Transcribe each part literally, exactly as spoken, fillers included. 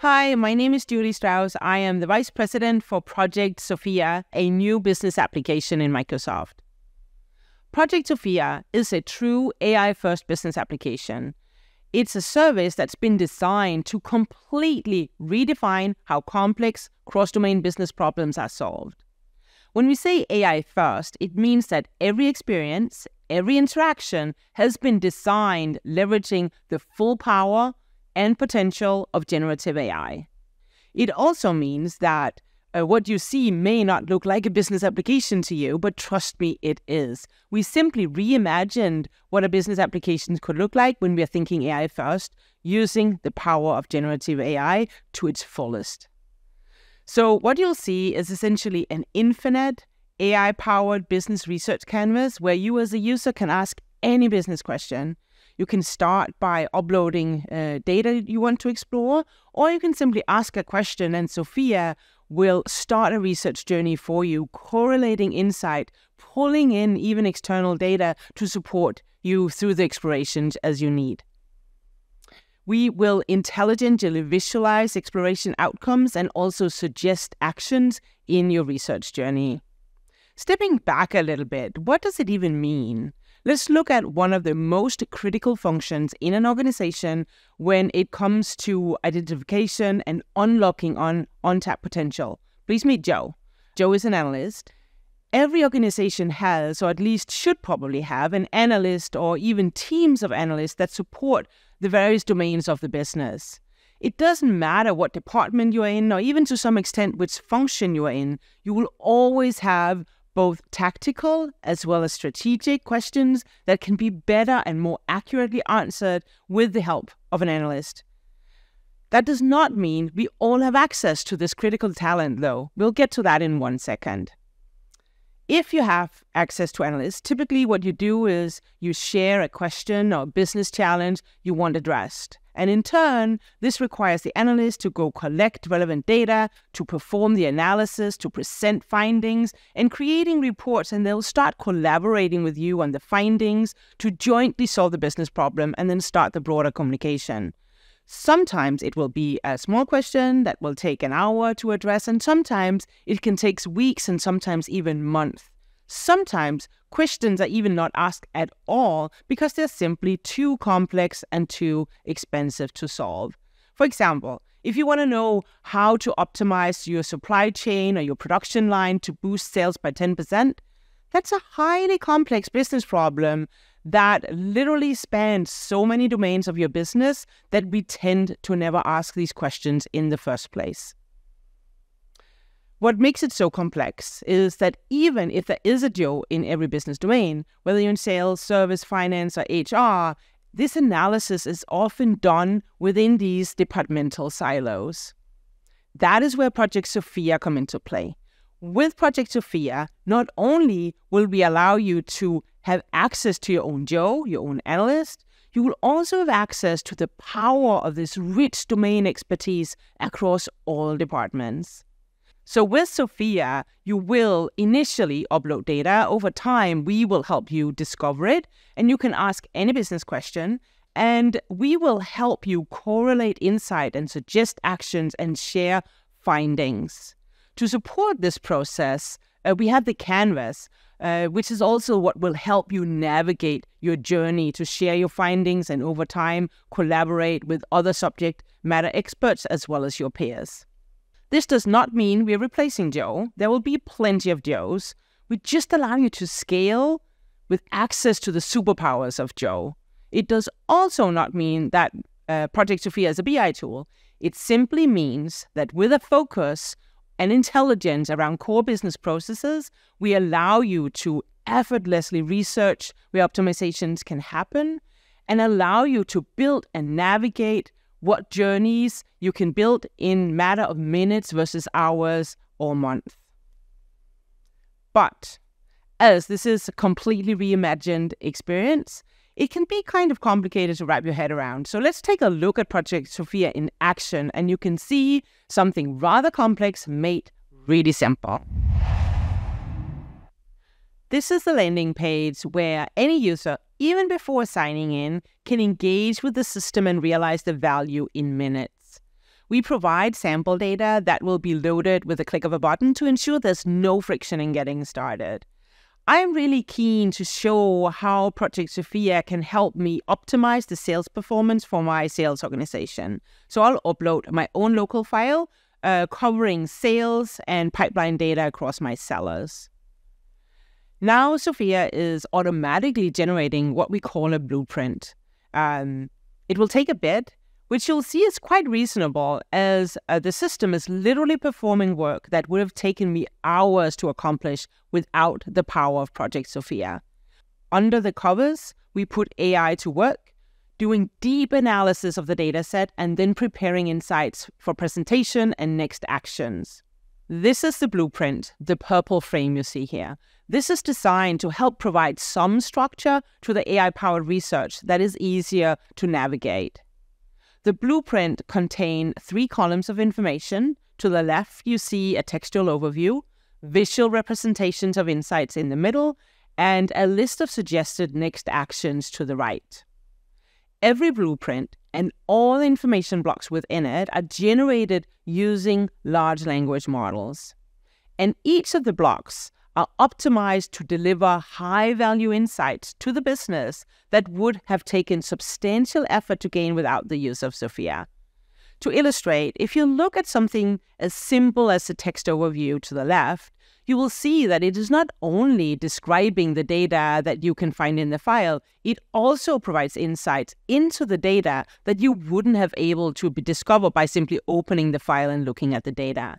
Hi, my name is Julie Strauss. I am the Vice President for Project Sophia, a new business application in Microsoft. Project Sophia is a true A I-first business application. It's a service that's been designed to completely redefine how complex cross-domain business problems are solved. When we say A I-first, it means that every experience, every interaction has been designed leveraging the full power and potential of generative A I. It also means that uh, what you see may not look like a business application to you, but trust me, it is. We simply reimagined what a business application could look like when we are thinking A I first, using the power of generative A I to its fullest. So what you'll see is essentially an infinite A I-powered business research canvas where you as a user can ask any business question. You can start by uploading uh, data you want to explore, or you can simply ask a question and Sophia will start a research journey for you, correlating insight, pulling in even external data to support you through the explorations as you need. We will intelligently visualize exploration outcomes and also suggest actions in your research journey. Stepping back a little bit, what does it even mean? Let's look at one of the most critical functions in an organization when it comes to identification and unlocking on untapped potential. Please meet Joe. Joe is an analyst. Every organization has, or at least should probably have, an analyst or even teams of analysts that support the various domains of the business. It doesn't matter what department you're in, or even to some extent which function you're in, you will always have both tactical as well as strategic questions that can be better and more accurately answered with the help of an analyst. That does not mean we all have access to this critical talent, though. We'll get to that in one second. If you have access to analysts, typically what you do is you share a question or business challenge you want addressed. And in turn, this requires the analyst to go collect relevant data, to perform the analysis, to present findings, and creating reports. And they'll start collaborating with you on the findings to jointly solve the business problem and then start the broader communication. Sometimes it will be a small question that will take an hour to address, and sometimes it can take weeks and sometimes even months. Sometimes questions are even not asked at all because they're simply too complex and too expensive to solve. For example, if you want to know how to optimize your supply chain or your production line to boost sales by ten percent, that's a highly complex business problem that literally spans so many domains of your business that we tend to never ask these questions in the first place. What makes it so complex is that even if there is a Joe in every business domain, whether you're in sales, service, finance, or H R, this analysis is often done within these departmental silos. That is where Project Sophia comes into play. With Project Sophia, not only will we allow you to have access to your own Joe, your own analyst, you will also have access to the power of this rich domain expertise across all departments. So with Sophia, you will initially upload data. Over time, we will help you discover it, and you can ask any business question, and we will help you correlate insight and suggest actions and share findings. To support this process, uh, we have the canvas, uh, which is also what will help you navigate your journey to share your findings and over time collaborate with other subject matter experts as well as your peers. This does not mean we're replacing Joe. There will be plenty of Joes. We just allow you to scale with access to the superpowers of Joe. It does also not mean that uh, Project Sophia is a B I tool. It simply means that with a focus and intelligence around core business processes, we allow you to effortlessly research where optimizations can happen and allow you to build and navigate what journeys you can build in matter of minutes versus hours or months. But as this is a completely reimagined experience, it can be kind of complicated to wrap your head around. So let's take a look at Project Sophia in action, and you can see something rather complex made really simple. This is the landing page where any user, even before signing in, can engage with the system and realize the value in minutes. We provide sample data that will be loaded with a click of a button to ensure there's no friction in getting started. I'm really keen to show how Project Sophia can help me optimize the sales performance for my sales organization. So I'll upload my own local file uh, covering sales and pipeline data across my sellers. Now Sophia is automatically generating what we call a blueprint. Um, it will take a bit, which you'll see is quite reasonable, as uh, the system is literally performing work that would have taken me hours to accomplish without the power of Project Sophia. Under the covers, we put A I to work, doing deep analysis of the dataset and then preparing insights for presentation and next actions. This is the blueprint, the purple frame you see here. This is designed to help provide some structure to the A I-powered research that is easier to navigate. The blueprint contains three columns of information. To the left, you see a textual overview, visual representations of insights in the middle, and a list of suggested next actions to the right. Every blueprint and all information blocks within it are generated using large language models. And each of the blocks are optimized to deliver high-value insights to the business that would have taken substantial effort to gain without the use of Sophia. To illustrate, if you look at something as simple as the text overview to the left, you will see that it is not only describing the data that you can find in the file, it also provides insights into the data that you wouldn't have able to be discovered by simply opening the file and looking at the data.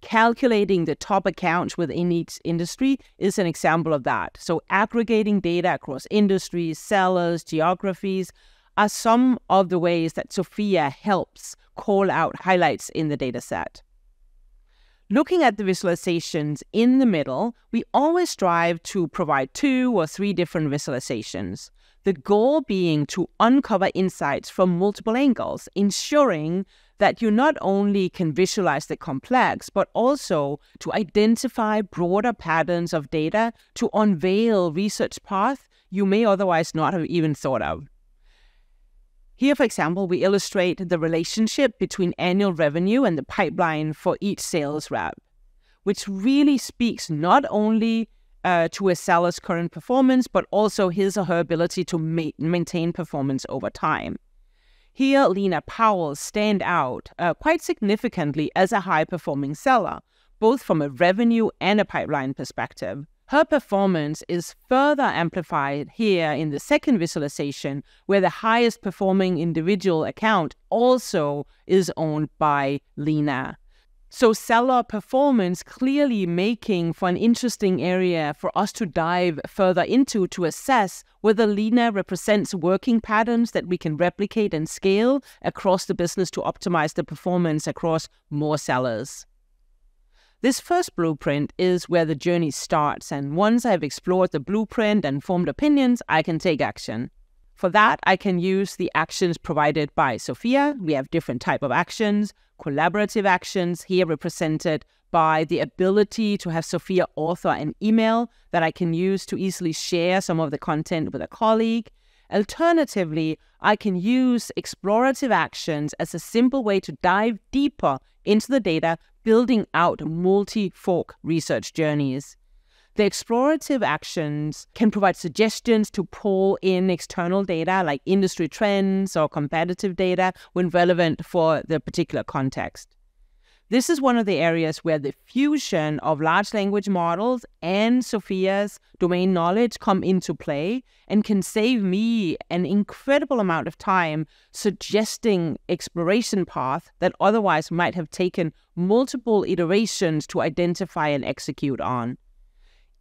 Calculating the top accounts within each industry is an example of that. So aggregating data across industries, sellers, geographies are some of the ways that Sophia helps call out highlights in the data set. Looking at the visualizations in the middle, we always strive to provide two or three different visualizations. The goal being to uncover insights from multiple angles, ensuring that you not only can visualize the complex, but also to identify broader patterns of data to unveil research paths you may otherwise not have even thought of. Here, for example, we illustrate the relationship between annual revenue and the pipeline for each sales rep, which really speaks not only uh, to a seller's current performance, but also his or her ability to ma- maintain performance over time. Here, Lena Powell stands out uh, quite significantly as a high-performing seller, both from a revenue and a pipeline perspective. Her performance is further amplified here in the second visualization, where the highest-performing individual account also is owned by Lena. So seller performance clearly making for an interesting area for us to dive further into to assess whether Lena represents working patterns that we can replicate and scale across the business to optimize the performance across more sellers. This first blueprint is where the journey starts, and once I've explored the blueprint and formed opinions, I can take action. For that, I can use the actions provided by Sophia. We have different type of actions, collaborative actions here represented by the ability to have Sophia author an email that I can use to easily share some of the content with a colleague. Alternatively, I can use explorative actions as a simple way to dive deeper into the data, building out multi-fork research journeys. The explorative actions can provide suggestions to pull in external data like industry trends or competitive data when relevant for the particular context. This is one of the areas where the fusion of large language models and Sophia's domain knowledge come into play and can save me an incredible amount of time suggesting exploration paths that otherwise might have taken multiple iterations to identify and execute on.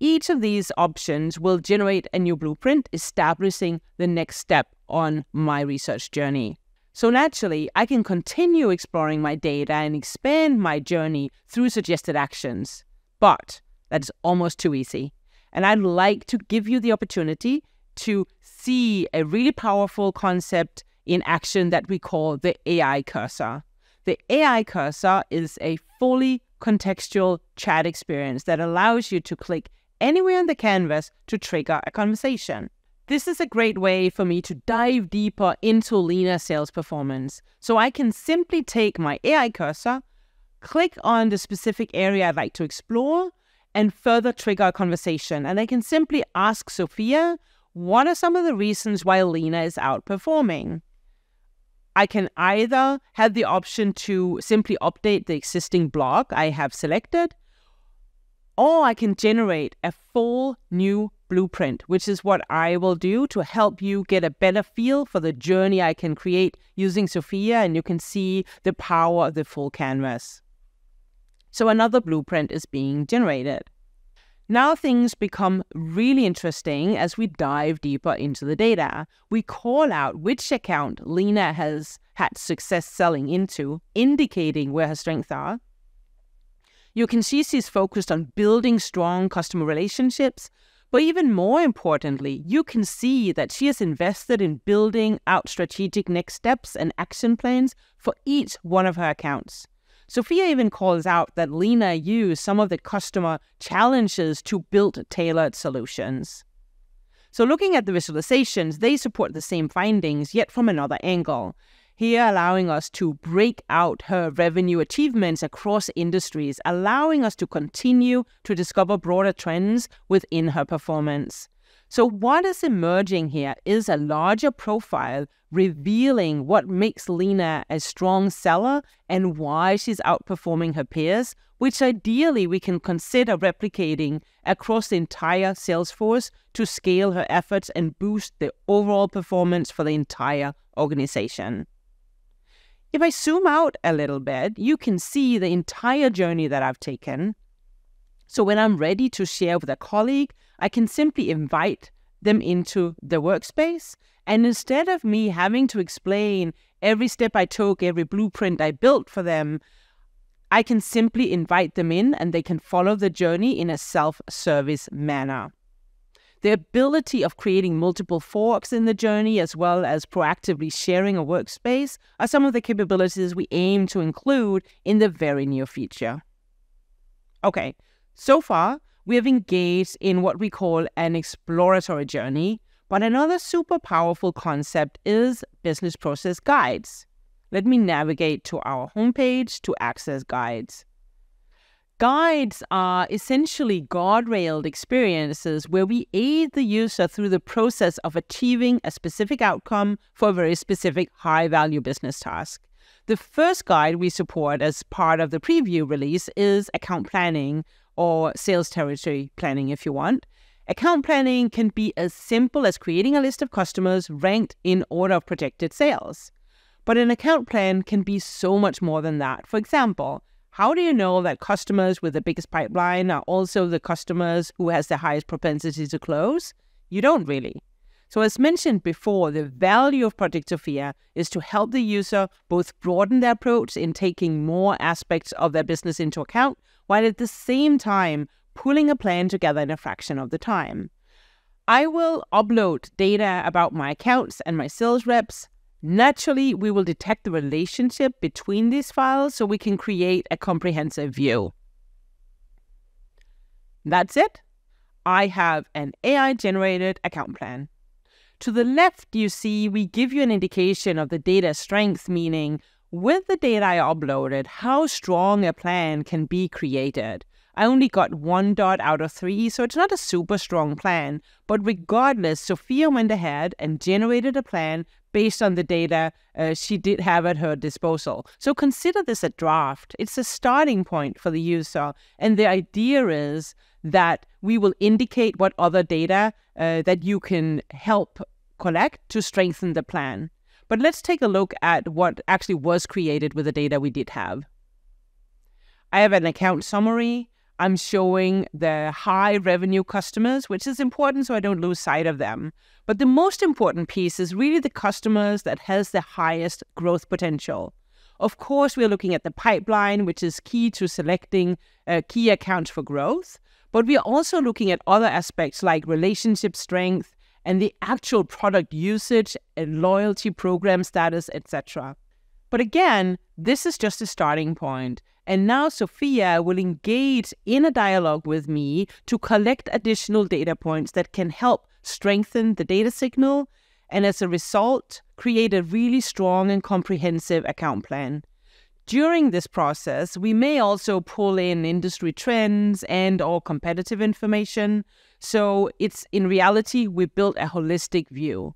Each of these options will generate a new blueprint, establishing the next step on my research journey. So naturally, I can continue exploring my data and expand my journey through suggested actions. But that's almost too easy. And I'd like to give you the opportunity to see a really powerful concept in action that we call the A I cursor. The A I cursor is a fully contextual chat experience that allows you to click anywhere on the canvas to trigger a conversation. This is a great way for me to dive deeper into Lena's sales performance. So I can simply take my A I cursor, click on the specific area I'd like to explore, and further trigger a conversation. And I can simply ask Sophia, what are some of the reasons why Lena is outperforming? I can either have the option to simply update the existing blog I have selected, or I can generate a full new blueprint, which is what I will do to help you get a better feel for the journey I can create using Sophia, and you can see the power of the full canvas. So another blueprint is being generated. Now things become really interesting as we dive deeper into the data. We call out which account Lena has had success selling into, indicating where her strengths are. You can see she's focused on building strong customer relationships, but even more importantly, you can see that she has invested in building out strategic next steps and action plans for each one of her accounts. Sophia even calls out that Lena used some of the customer challenges to build tailored solutions. So looking at the visualizations, they support the same findings, yet from another angle, here allowing us to break out her revenue achievements across industries, allowing us to continue to discover broader trends within her performance. So what is emerging here is a larger profile revealing what makes Lena a strong seller and why she's outperforming her peers, which ideally we can consider replicating across the entire sales force to scale her efforts and boost the overall performance for the entire organization. If I zoom out a little bit, you can see the entire journey that I've taken. So when I'm ready to share with a colleague, I can simply invite them into the workspace. And instead of me having to explain every step I took, every blueprint I built for them, I can simply invite them in and they can follow the journey in a self-service manner. The ability of creating multiple forks in the journey as well as proactively sharing a workspace are some of the capabilities we aim to include in the very near future. Okay, so far, we have engaged in what we call an exploratory journey, but another super powerful concept is business process guides. Let me navigate to our homepage to access guides. Guides are essentially guardrailed experiences where we aid the user through the process of achieving a specific outcome for a very specific high-value business task. The first guide we support as part of the preview release is account planning, or sales territory planning if you want. Account planning can be as simple as creating a list of customers ranked in order of projected sales. But an account plan can be so much more than that. For example, how do you know that customers with the biggest pipeline are also the customers who has the highest propensity to close? You don't really. So as mentioned before, the value of Project Sophia is to help the user both broaden their approach in taking more aspects of their business into account, while at the same time pulling a plan together in a fraction of the time. I will upload data about my accounts and my sales reps. Naturally, we will detect the relationship between these files so we can create a comprehensive view. That's it. I have an A I-generated account plan. To the left, you see we give you an indication of the data strength, meaning with the data I uploaded, how strong a plan can be created. I only got one dot out of three, so it's not a super strong plan. But regardless, Sophia went ahead and generated a plan based on the data uh, she did have at her disposal. So consider this a draft. It's a starting point for the user. And the idea is that we will indicate what other data uh, that you can help collect to strengthen the plan. But let's take a look at what actually was created with the data we did have. I have an account summary. I'm showing the high revenue customers, which is important so I don't lose sight of them. But the most important piece is really the customers that has the highest growth potential. Of course, we're looking at the pipeline, which is key to selecting uh, key accounts for growth. But we are also looking at other aspects like relationship strength and the actual product usage and loyalty program status, et cetera. But again, this is just a starting point. And now Sophia will engage in a dialogue with me to collect additional data points that can help strengthen the data signal, and as a result, create a really strong and comprehensive account plan. During this process, we may also pull in industry trends and or competitive information. So it's in reality, we built a holistic view.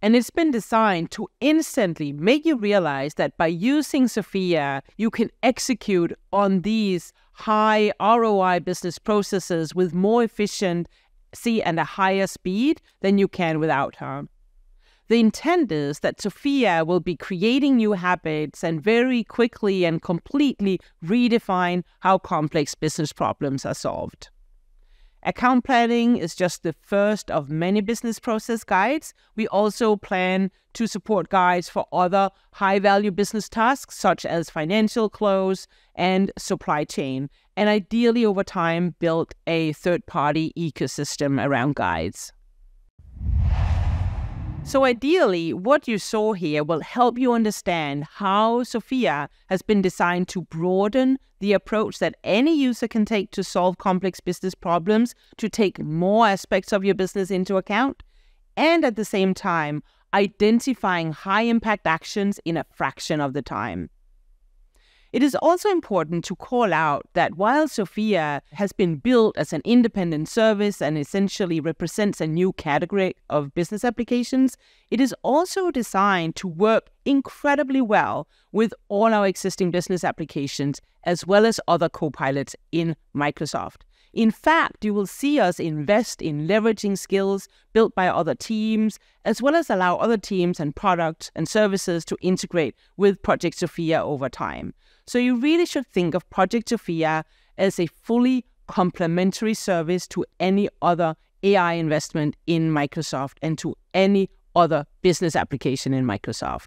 And it's been designed to instantly make you realize that by using Sophia, you can execute on these high R O I business processes with more efficient see, and a higher speed than you can without her. The intent is that Sophia will be creating new habits and very quickly and completely redefine how complex business problems are solved. Account planning is just the first of many business process guides. We also plan to support guides for other high-value business tasks such as financial close and supply chain, and ideally over time build a third-party ecosystem around guides. So ideally, what you saw here will help you understand how Sophia has been designed to broaden the approach that any user can take to solve complex business problems, to take more aspects of your business into account, and at the same time, identifying high-impact actions in a fraction of the time. It is also important to call out that while Sophia has been built as an independent service and essentially represents a new category of business applications, it is also designed to work incredibly well with all our existing business applications as well as other co-pilots in Microsoft. In fact, you will see us invest in leveraging skills built by other teams, as well as allow other teams and products and services to integrate with Project Sophia over time. So you really should think of Project Sophia as a fully complementary service to any other A I investment in Microsoft and to any other business application in Microsoft.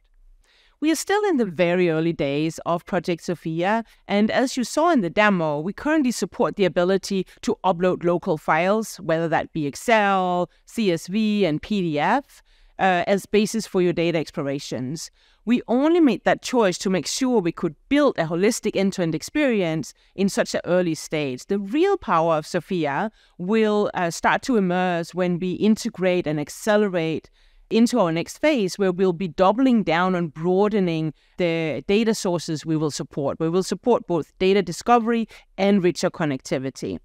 We are still in the very early days of Project Sophia, and as you saw in the demo, we currently support the ability to upload local files, whether that be Excel, C S V, and P D F, uh, as basis for your data explorations. We only made that choice to make sure we could build a holistic end-to-end experience in such an early stage. The real power of Sophia will uh, start to emerge when we integrate and accelerate into our next phase, where we'll be doubling down on broadening the data sources we will support. We will support both data discovery and richer connectivity.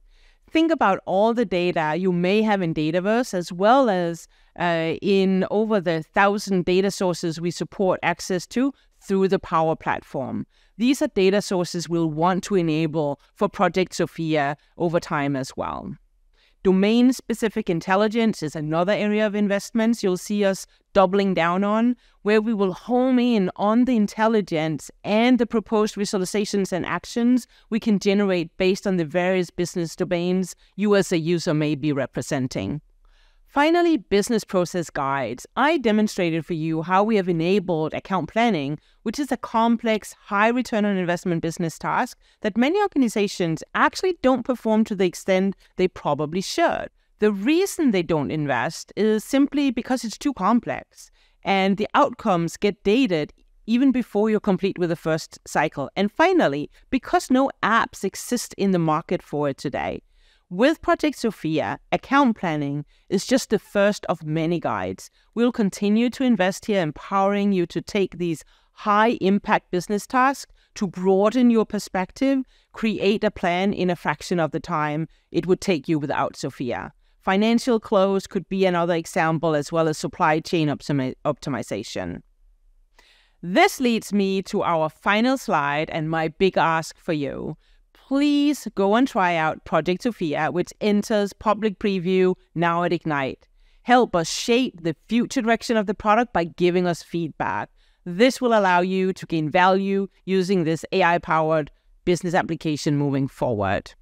Think about all the data you may have in Dataverse, as well as uh, in over the thousand data sources we support access to through the Power Platform. These are data sources we'll want to enable for Project Sophia over time as well. Domain-specific intelligence is another area of investments you'll see us doubling down on, where we will home in on the intelligence and the proposed visualizations and actions we can generate based on the various business domains you as a user may be representing. Finally, business process guides. I demonstrated for you how we have enabled account planning, which is a complex, high return on investment business task that many organizations actually don't perform to the extent they probably should. The reason they don't invest is simply because it's too complex, and the outcomes get dated even before you're complete with the first cycle. And finally, because no apps exist in the market for it today. With Project Sophia, account planning is just the first of many guides. We'll continue to invest here, empowering you to take these high-impact business tasks, to broaden your perspective, create a plan in a fraction of the time it would take you without Sophia. Financial close could be another example, as well as supply chain optimi- optimization. This leads me to our final slide and my big ask for you. Please go and try out Project Sophia, which enters public preview now at Ignite. Help us shape the future direction of the product by giving us feedback. This will allow you to gain value using this A I-powered business application moving forward.